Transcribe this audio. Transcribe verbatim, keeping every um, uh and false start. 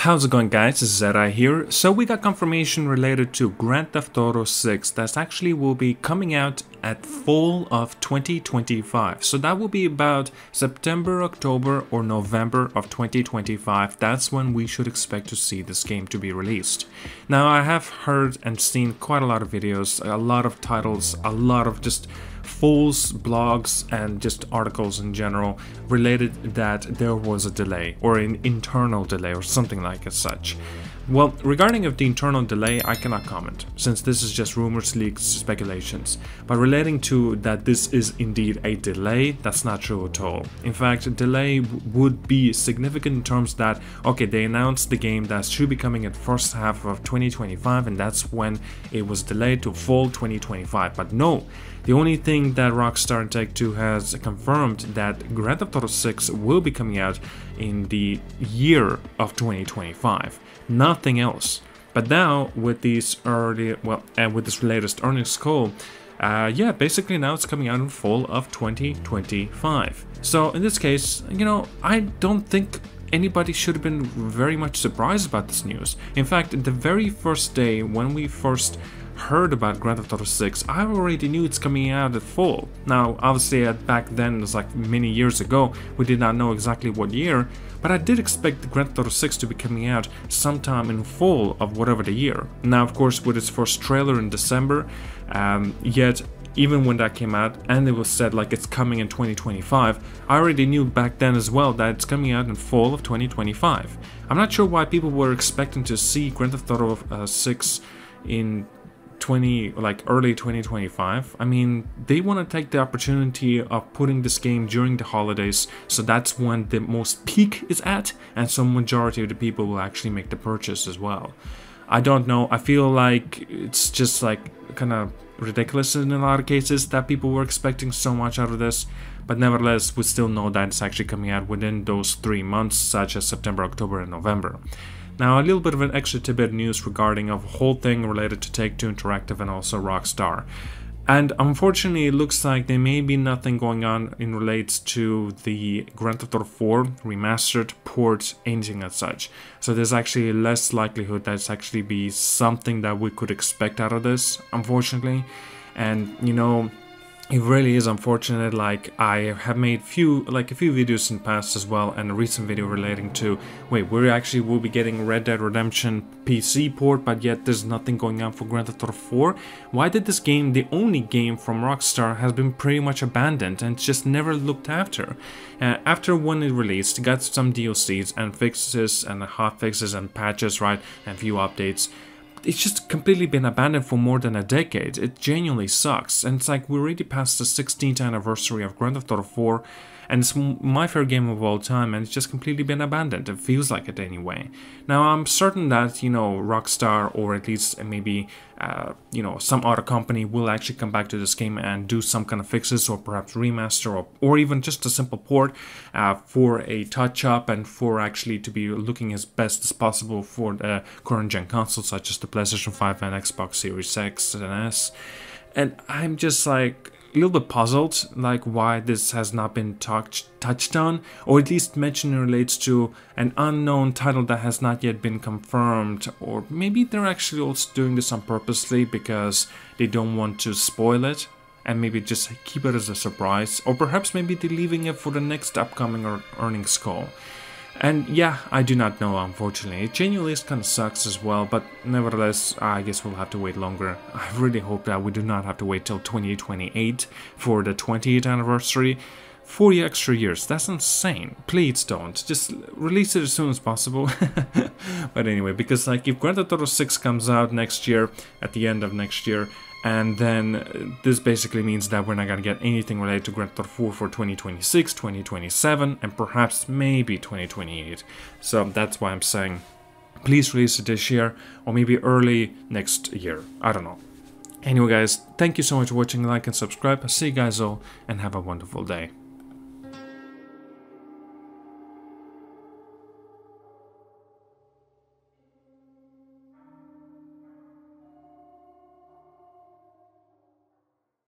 How's it going, guys? It's Zedai here. So we got confirmation related to Grand Theft Auto six that actually will be coming out at fall of twenty twenty-five. So that will be about September, October or November of twenty twenty-five. That's when we should expect to see this game to be released. Now, I have heard and seen quite a lot of videos, a lot of titles, a lot of just fools, blogs and just articles in general related that there was a delay or an internal delay or something like as such. Well, regarding of the internal delay, I cannot comment since this is just rumors, leaks, speculations. But relating to that, this is indeed a delay, that's not true at all. In fact, delay would be significant in terms that, okay, they announced the game that should be coming at first half of twenty twenty-five and that's when it was delayed to fall twenty twenty-five. But no, the only thing that Rockstar and Take-Two has confirmed that Grand Theft Auto six will be coming out in the year of twenty twenty-five. Not Nothing else. But now with these early, well, and with this latest earnings call, uh, yeah, basically now it's coming out in fall of twenty twenty-five. So in this case, you know, I don't think anybody should have been very much surprised about this news. In fact, the very first day when we first heard about Grand Theft Auto six, I already knew it's coming out at fall. Now, obviously, back then, it was like many years ago, we did not know exactly what year, but I did expect Grand Theft Auto six to be coming out sometime in fall of whatever the year. Now, of course, with its first trailer in December, um, yet even when that came out and it was said like it's coming in twenty twenty-five, I already knew back then as well that it's coming out in fall of twenty twenty-five. I'm not sure why people were expecting to see Grand Theft Auto uh, six in twenty like early twenty twenty-five. I mean, they want to take the opportunity of putting this game during the holidays, so that's when the most peak is at and so majority of the people will actually make the purchase as well. I don't know, I feel like it's just like kind of ridiculous in a lot of cases that people were expecting so much out of this, but nevertheless we still know that it's actually coming out within those three months such as September, October and November. Now, a little bit of an extra tidbit news regarding a whole thing related to Take-Two Interactive and also Rockstar. And unfortunately, it looks like there may be nothing going on in relates to the Grand Theft Auto four remastered port, anything as such. So there's actually less likelihood that it's actually be something that we could expect out of this, unfortunately. And, you know, it really is unfortunate. Like, I have made few like a few videos in the past as well, and a recent video relating to wait, we actually will be getting Red Dead Redemption P C port, but yet there's nothing going on for Grand Theft Auto four. Why did this game, the only game from Rockstar, has been pretty much abandoned and just never looked after? Uh, after when it released, it got some D L Cs and fixes and hot fixes and patches, right, and few updates. It's just completely been abandoned for more than a decade. It genuinely sucks. And it's like we're already past the sixteenth anniversary of Grand Theft Auto four, and it's my favorite game of all time, and it's just completely been abandoned. It feels like it anyway. Now, I'm certain that, you know, Rockstar, or at least maybe, uh, you know, some other company will actually come back to this game and do some kind of fixes, or perhaps remaster, or, or even just a simple port uh, for a touch-up and for actually to be looking as best as possible for the current-gen consoles, such as the PlayStation five and Xbox Series X and S. And I'm just like a little bit puzzled, like why this has not been touched touched on, or at least mentioned relates to an unknown title that has not yet been confirmed, or maybe they're actually also doing this on purposely because they don't want to spoil it and maybe just keep it as a surprise, or perhaps maybe they're leaving it for the next upcoming earnings call. And yeah, I do not know, unfortunately. It genuinely kind of sucks as well, but nevertheless, I guess we'll have to wait longer. I really hope that we do not have to wait till twenty twenty-eight for the twentieth anniversary. forty extra years, that's insane. Please don't, just release it as soon as possible. But anyway, because like if Grand Theft Auto six comes out next year, at the end of next year, and then this basically means that we're not going to get anything related to Grand Theft Auto four for twenty twenty-six, twenty twenty-seven, and perhaps maybe twenty twenty-eight. So that's why I'm saying please release it this year, or maybe early next year. I don't know. Anyway, guys, thank you so much for watching. Like and subscribe. I'll see you guys all, and have a wonderful day.